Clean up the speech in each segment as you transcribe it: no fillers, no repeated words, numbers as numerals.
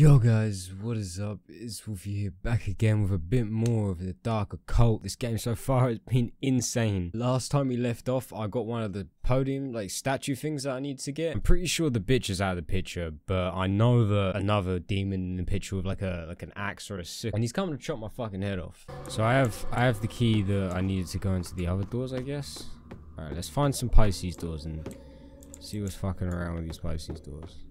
Yo guys, what is up? It's Wolfie here, back again with a bit more of the Dark Occult. This game so far has been insane. Last time we left off, I got one of the podium, like, statue things that I need to get. I'm pretty sure the bitch is out of the picture, but I know that another demon in the picture with like an axe or a sickle, and he's coming to chop my fucking head off. So I have the key that I needed to go into the other doors, I guess. All right, let's find some Pisces doors and see what's fucking around with these Pisces doors.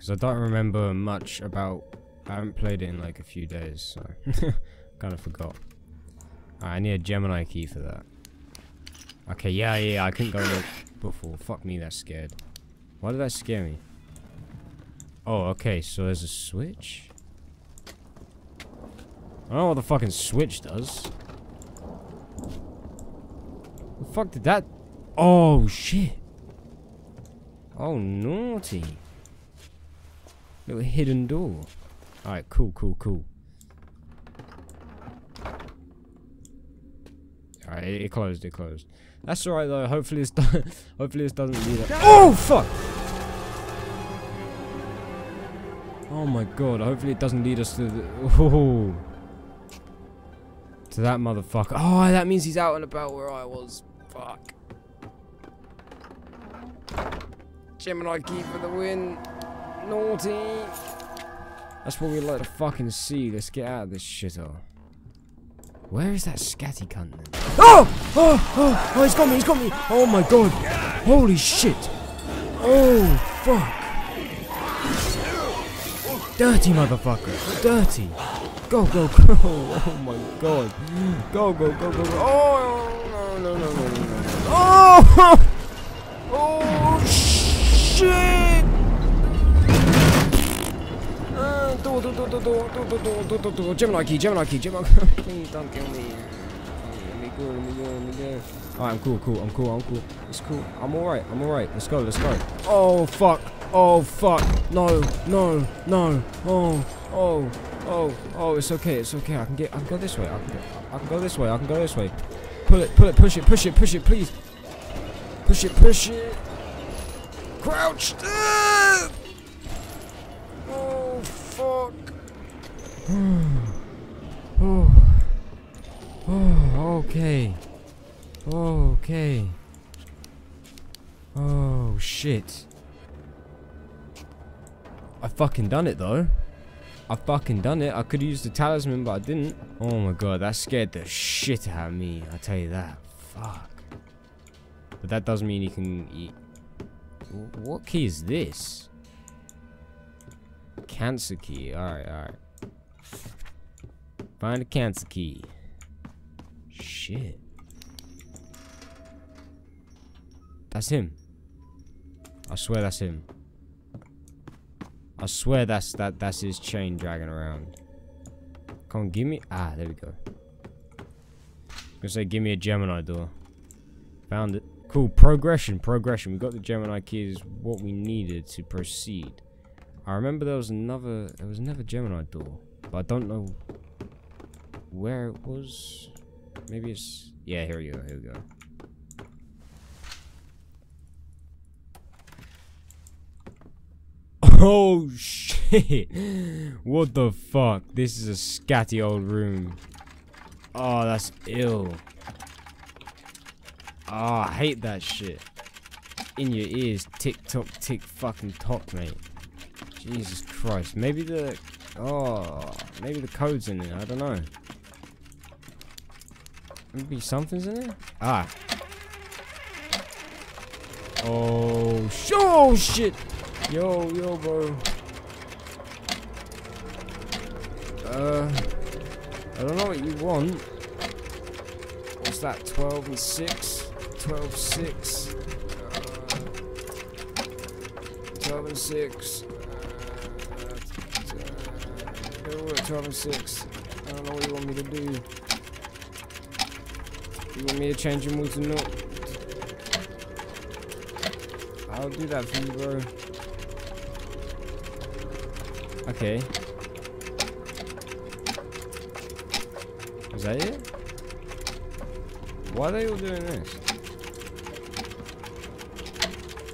Because I don't remember much about... I haven't played it in like a few days, so... kind of forgot. Alright, I need a Gemini key for that. Okay, yeah, I couldn't go look before. Fuck me, that's scared. Why did that scare me? Oh, okay, so there's a switch? I don't know what the fucking switch does. The fuck did that... Oh, shit! Oh, naughty! Little hidden door. Alright, cool. Alright, it closed. That's alright though, hopefully it's done. Hopefully this doesn't do that. Oh fuck! Oh my god, hopefully it doesn't lead us to the to that motherfucker. Oh, that means he's out and about where I was. Fuck. Gemini key for the win. Naughty! That's what we like to fucking see. Let's get out of this shithole. Where is that scatty cunt then? Oh! Oh, he's got me! Oh my god! Holy shit! Oh, fuck! Dirty motherfucker! Dirty! Go! Oh my god! Go! Oh, no. Oh! Oh, shit! Do. Gemini key. Please don't kill me. Let me go. Alright, I'm cool. It's cool. I'm alright. Let's go. Oh fuck. No. Oh. It's okay. I can go this way. Pull it. Push it. Please. Push it. Crouch. Okay. Oh, shit. I fucking done it, though. I could have used the talisman, but I didn't. Oh, my God. That scared the shit out of me. I tell you that. Fuck. But that does mean you can... What key is this? Cancer key. Alright. Find a cancer key. Shit. That's him. I swear that's his chain dragging around. Come on, give me... Ah, there we go. I'm gonna say, give me a Gemini door. Found it. Cool, progression. We got the Gemini key, is what we needed to proceed. I remember there was another Gemini door, but I don't know where it was. Maybe it's... Yeah, here we go. Oh, shit. What the fuck? This is a scatty old room. Oh, that's ill. Oh, I hate that shit. In your ears. Tick, fucking tock, mate. Jesus Christ. Maybe the code's in it. I don't know. Maybe something's in it? Ah. Oh, shit. Yo, bro. I don't know what you want. What's that? 12 and 6? 12, 6. 12 and 6. 12 and 6. I don't know what you want me to do. You want me to change your mood to no? I'll do that for you, bro. Okay. Is that it? Why are they all doing this?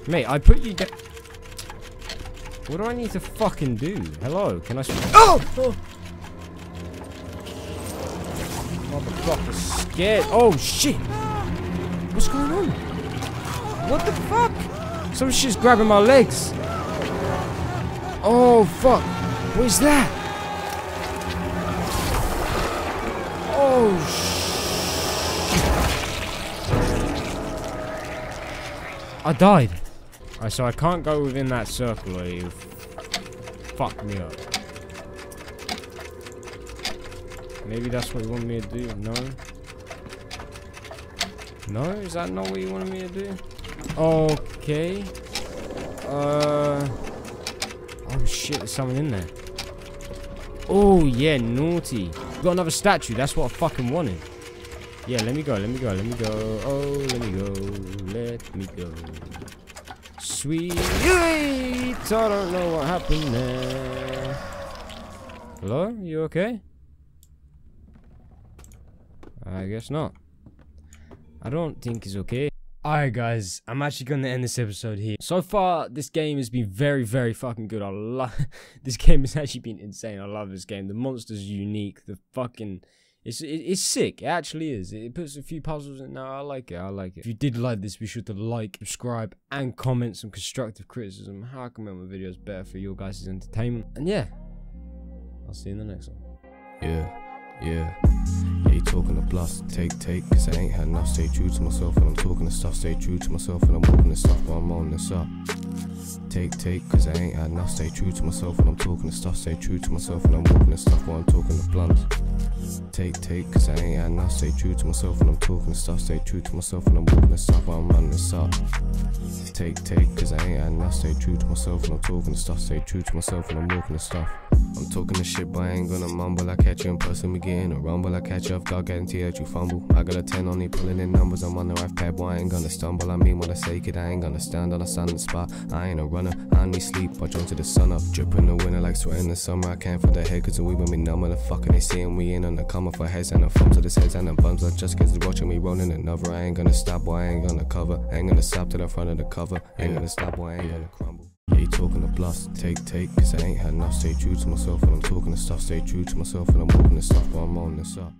Mate, I put you down. What do I need to fucking do? Hello, can I oh! Motherfucker scared. Oh shit! What's going on? What the fuck? Some shit's grabbing my legs. Oh fuck! What is that? Oh shit! I died. Alright, so I can't go within that circle or you fuck me up. Maybe that's what you want me to do, no? No? Is that not what you wanted me to do? Okay. Oh shit, there's someone in there. Oh yeah, naughty. We got another statue, that's what I fucking wanted. Yeah, let me go, let me go, let me go. Oh, let me go, let me go. Sweet. I don't know what happened there. Hello? You okay? I guess not. I don't think it's okay. Alright guys, I'm actually gonna end this episode here. So far, this game has been very, very fucking good. I love this game has actually been insane. I love this game. The monster's unique. The fucking it's sick. It actually is. It puts a few puzzles in now. I like it. I like it. If you did like this, be sure to like, subscribe, and comment some constructive criticism. How I can make my videos better for your guys' entertainment. And yeah, I'll see you in the next one. Yeah, you talking to bluffs, take, cause I ain't had enough, stay true to myself, and I'm talking to stuff, stay true to myself, and I'm walking to stuff, but I'm on this up, take, cause I ain't had enough, stay true to myself, and I'm talking to stuff, stay true to myself, and I'm walking to stuff, but I'm talking to blunts, take, cause I ain't had enough, stay true to myself, and I'm talking to stuff, stay true to myself, and I'm walking to stuff, but I'm running this up, take, cause I ain't had enough, stay true to myself, and I'm talking to stuff, stay true to myself, and I'm walking to stuff. I'm talking to shit, but I ain't gonna mumble. I catch you in person, we get in a rumble. I catch you off guard, guarantee that you fumble. I got a 10 on you, pulling in numbers. I'm on the right pad, boy, I ain't gonna stumble. I mean what I say, kid, I ain't gonna stand on a silent spot. I ain't a runner, I need sleep. I jump to the sun up, dripping the winter like sweat in the summer. I can't for the head, cause we when we numb on the fucking. They seeing we in on the come up for heads and the thumbs to the heads and the bums up. Just cause they watching me rolling another. I ain't gonna stop, boy, I ain't gonna cover. I ain't gonna stop to the front of the cover. I ain't gonna stop, boy, I ain't gonna crumble. Yeah, you talking to bluffs, take, cause I ain't had enough, stay true to myself, and I'm talking to stuff, stay true to myself, and I'm walking to stuff, but I'm on this up.